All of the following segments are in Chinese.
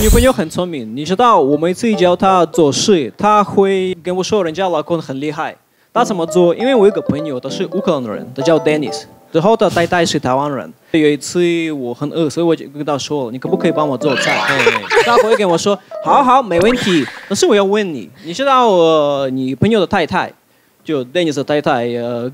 女朋友很聪明，你知道我每次教她做事，她会跟我说人家老公很厉害。她怎么做？因为我有个朋友，他是乌克兰人，他叫 Dennis， 然后他太太是台湾人。有一次我很饿，所以我就跟他说：“你可不可以帮我做菜？”他会跟我说：“好好，没问题。”但是我要问你，你知道你朋友的太太？ 就 Dennis 的太太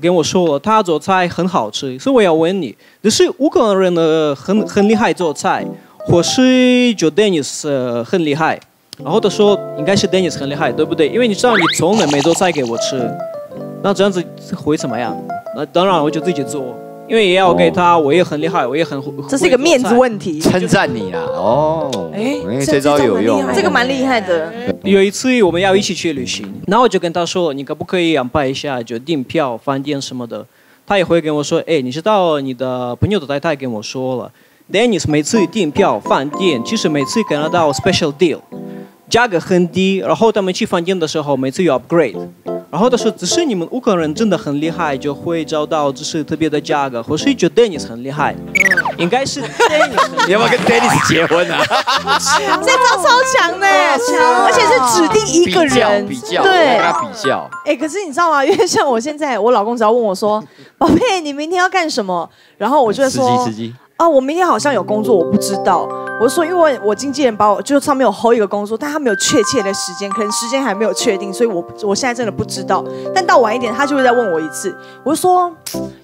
跟我说了，她做菜很好吃，所以我要问你，你是乌克兰人很厉害做菜，或是就 Dennis 很厉害？然后他说应该是 Dennis 很厉害，对不对？因为你知道你从来没做菜给我吃，那这样子会怎么样？那当然我就自己做，因为也要给他，我也很厉害，我也很……这是一个面子问题，称赞你啊！哦，哎，这招有用，这个蛮厉害的。 有一次我们要一起去旅行，然后我就跟他说，你可不可以安排一下就订票、饭店什么的？他也会跟我说，哎，你知道你的朋友的太太跟我说了 ，Dennis 每次订票、饭店，其实每次可以拿到 special deal， 价格很低。然后他们去饭店的时候，每次有 upgrade。然后他说，只是你们乌克兰人真的很厉害，就会找到只是特别的价格，或是觉得 Dennis 很厉害。 应该是 Dennis， 你要不要跟 Dennis 结婚啊？这招超强的，而且是指定一个人比较，对，跟他比较。哎，可是你知道吗？因为像我现在，我老公只要问我说：“宝贝，你明天要干什么？”然后我就会说：“啊，我明天好像有工作，我不知道。”我说：“因为我经纪人把我就是上面有 hold 一个工作，但他没有确切的时间，可能时间还没有确定，所以我现在真的不知道。但到晚一点，他就会再问我一次。我就说。”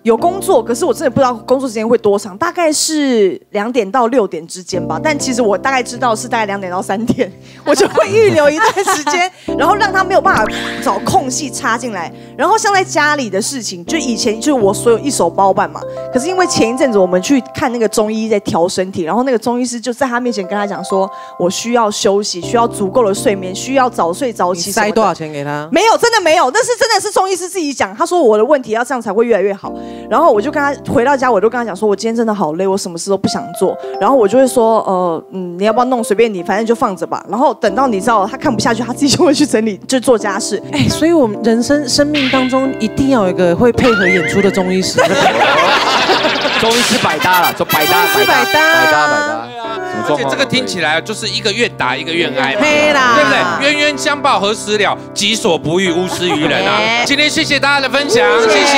有工作，可是我真的不知道工作时间会多长，大概是2点到6点之间吧。但其实我大概知道是大概2点到3点，我就会预留一段时间，然后让他没有办法找空隙插进来。然后像在家里的事情，就以前就是我所有一手包办嘛。可是因为前一阵子我们去看那个中医在调身体，然后那个中医师就在他面前跟他讲说，我需要休息，需要足够的睡眠，需要早睡早起。你塞多少钱给他？没有，真的没有，那是真的是中医师自己讲，他说我的问题要这样才会越来越好。 然后我就跟他回到家，我就跟他讲说，我今天真的好累，我什么事都不想做。然后我就会说，你要不要弄？随便你，反正就放着吧。然后等到你知道他看不下去，他自己就会去整理，就做家事。哎，所以我们生命当中一定要有一个会配合演出的中医师。中医师百搭啦，就百搭。而且这个听起来就是一个愿打一个愿挨嘛，对不对？冤冤相报何时了？己所不欲，勿施于人啊！今天谢谢大家的分享，谢谢。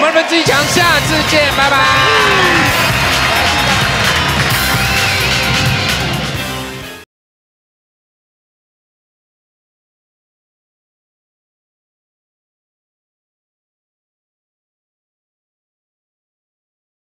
我们自己强，下次见，拜拜。